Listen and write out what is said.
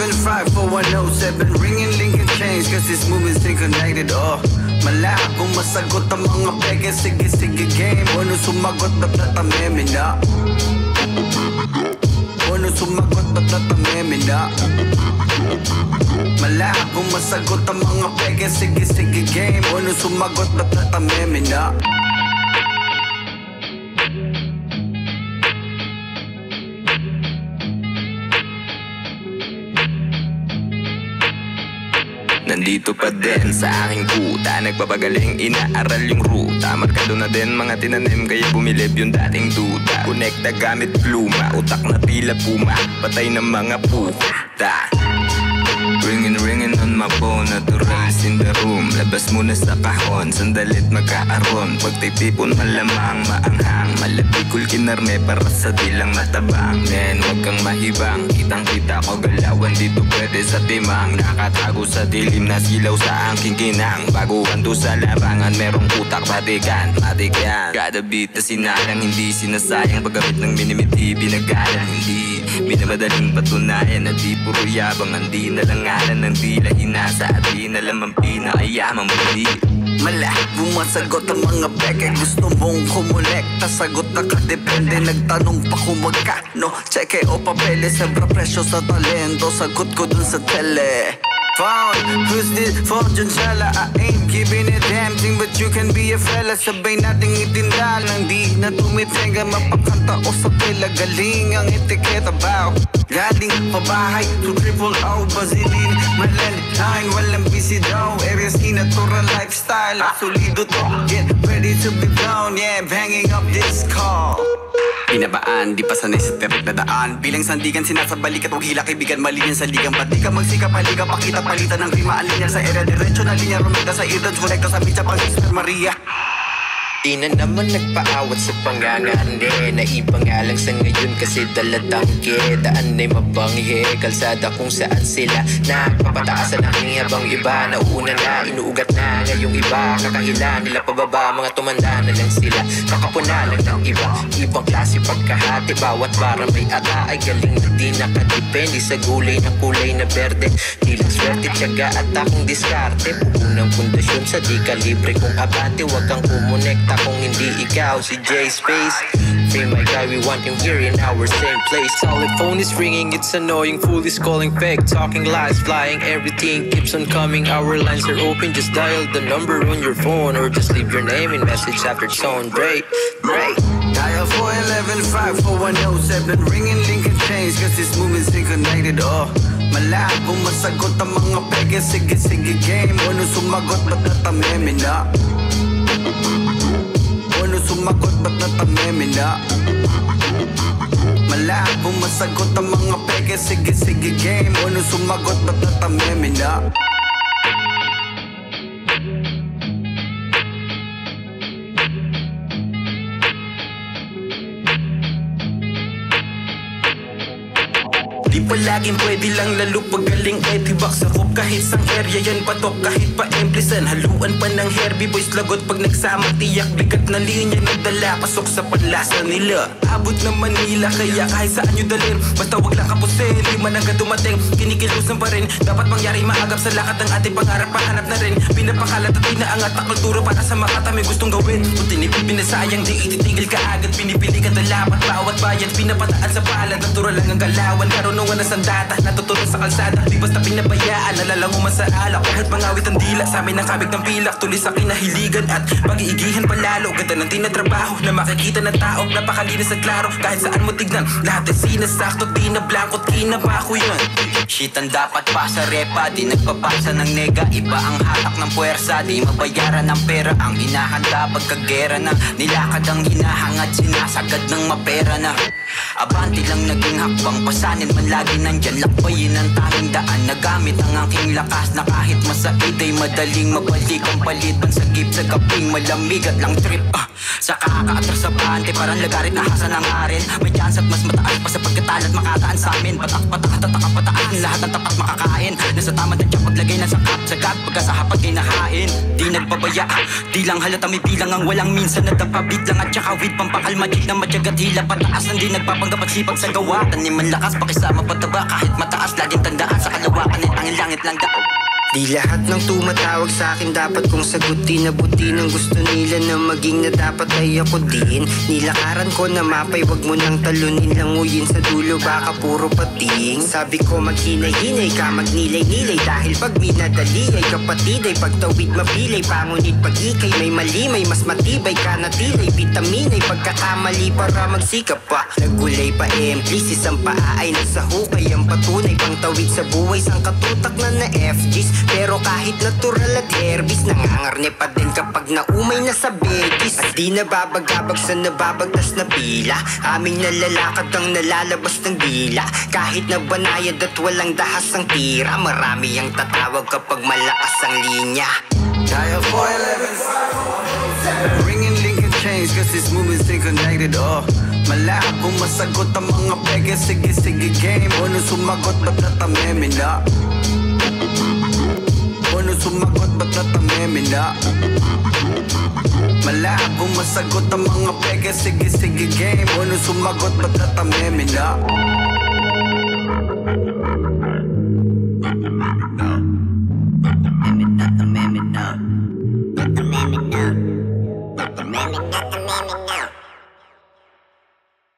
75410 ringing link and change, cause this movement's been connected. Oh, malabo masagot ang mga peke. Sige sige game, ano sumagot na platameme na. Ano sumagot na platameme na. Malabo masagot ang mga peke. Sige sige game, ano sumagot na platameme na. Nandito pa din sa aking kuta, nagbabagaling, inaaral yung ruta. Markado na din mga tinanim, kaya bumilib yung dating duda. Konekta gamit pluma, utak na tila puma, patay ng mga puta. Ringin ringin on my phone, natural in the room. Labas muna sa kahon, sandalit magkaaron. Pagtitipon malamang, maanghang, malabikul kinarne para sa dilang matabang. Men, wag kang mahibang, kitang kita ko galawan dito pwede sa timang. Nakatago sa dilim na silaw sa aking kinang. Baguhan to sa larangan, merong utak patikan, patikan. Kada beat na sinalang, hindi sinasayang. Paggamit ng minimiti, binagalang, hindi minamadaling patunayan na di puro yabang. Hindi nalangalan ng tila hinasa at di nalamang pinakayamang muli. Malabo masagot ang mga peke. Gusto mong kumulekta, sagot na kadepende. Nagtanong pa kung magkano, cheque o papele. Sebra presyo sa talento, sagot ko dun sa tele. Found, who's this fortune teller? I ain't giving a damn thing, but you can be a fella. Sabay nating itinda ng di na tumitinga. Mapakanta o sa tela, galing ang etiketa bao. Galing pabahay to triple O, Basilin, Landline, walang busy daw. Areas natural lifestyle, solido to. Get ready to be blown, yeah, banging up this call. Pinabaan, di pa sanay sa terik na daan. Bilang sandigan, sinasabalik at huwag hila kaibigan. Mali yan sa ligang, pati ka magsikap, halika. Pakita, palitan ng rima, alinyar sa era. Diretso na linya, rumita sa irdans. Konekta sa mitya, pang Sister Maria. Di na naman nagpaawat sa pangangande. Naipangalang sa ngayon kasi dalatangke. Daan na'y mabangye, kalsada kung saan sila nagpapataasan ang hiyabang iba. Nauuna na, inuugat na ngayong iba. Kakahila nila pababa, mga tumanda na lang sila. Kakapuna lang ng iba, ibang klase pagkahati. Bawat parang may ata ay galing na di nakadepende sa gulay na kulay na berde. Di lang swerte, tiyaga at akong diskarte. Pupunang pundasyon sa di ka libre kung abante. Huwag kang kumonekta kung hindi ikaw si J-Space. Free my guy, we want him here in our same place. Solid phone is ringing, it's annoying. Fool is calling fake, talking lies, flying. Everything keeps on coming, our lines are open. Just dial the number on your phone, or just leave your name in message after tone. Break, break. Dial 411-54107, ringing link and change, cause this movement's been connected. Oh, malabo masagot ang mga peke. Sige, sige game, ano sumagot, ba't natameme na? Sumagot ba't natameme na? Malabo masagot ang mga peke. Sige sige game, ano sumagot ba't natameme na? Di palaging pwede lang lalo pagaling etibox. Sakop kahit sang area yan patok kahit pa emplisan. Haluan pa ng Herbivoys lagot pag nagsama tiyak. Bigat na linya nagdala pasok sa panlasa nila. Abot na Manila kaya kahit saan nyo dalhin. Basta wag lang kapusin, lima na nga dumating. Kinikilusan pa rin, dapat mangyari maagap sa lakat ng ating pangarap. Pahanap na rin, pinapakalat at inaangat. Pakulturo para sa makata may gustong gawin. Kung tinipid pinasayang di ititigil ka agad. Pinipilikan talapat bawat bayad, pinapataan sa palad. Natural lang ang galawan, karoon nungan na sandata, natutulong sa kalsada. Di basta pinabayaan, nalalanguman sa alak. Kahit pangawit ang dila, sa amin ang kabig ng pilak. Tuloy sa kinahiligan at pag-iigihan palalo. Ganda ng tinatrabaho na makikita ng tao. Napakalinis at klaro, kahit saan mo tignan. Lahat ay sinasakto, tinablanko, tinabako yun. Shit ang dapat pa sa repa, di nagpapasa ng nega. Iba ang hatak ng puwersa, di mabayaran ng pera. Ang hinahanda pagkagera na nilakad ang hinahangad, sinasagad ng mapera na. Abanti lang naging hakbang, pasanin man lagi nandyan. Lakbayin ang tanging daan, nagamit ang aking lakas. Na kahit masakit ay madaling mabalik. Ang palitan sa gip sa gabing malamig at lang trip. Sa kakaatras sa bante, parang lagarit na hasa ng arin. May chance at mas mataas pa sa pagkatalat makataan sa amin. Patak-patak, tataka-pataan, lahat ng tapat makakain. Nasa tamad na tiyak, paglagay na sakap. Sagat, pagkasahapag ay nahain. Di nagbabaya, di lang halata may bilang. Ang walang minsan nadapabit lang at saka wit. Pampakalmadik na madyagat hila, pataas ng dinag nagpapanggapat sipag sa gawa. Tanim ang lakas, pakisama pataba. Kahit mataas, laging tandaan sa kalawa. Anit ang langit lang daan. Di lahat ng tumatawag sa akin dapat kong sagutin. Abutin ang gusto nila na maging na dapat ay ako din. Nilakaran ko na mapay, wag mo nang talunin. Languyin sa dulo, baka puro pating. Sabi ko maghinay-hinay ka, magnilay-nilay. Dahil pag minadali ay kapatid ay pagtawid mapilay. Pangunit pag-ikay, may malimay, mas matibay ka na tilay. Vitamin ay pagkakamali para magsikap pa. Nagulay pa emplisis, ang paa ay nasa hukay. Ang patunay pang tawid sa buhay, sang katutak na na-FGs. Pero kahit natural at herbis, nangangarne pa din kapag naumay na sa betis. At di nababagabag sa nababagtas na pila. Aming nalalakad ang nalalabas ng dila. Kahit na banayad at walang dahas ang tira. Marami ang tatawag kapag malakas ang linya. Dial 411 ringing link and change, cause this movement's been connected. Oh, malakad kung masagot ang mga peke. Sige sige game, o nung sumagot ba't natameme na? Ano sumagot ba't natameme na? Malakad kung masagot ang mga peke. Sige sige game, o nung sumagot ba't natameme na?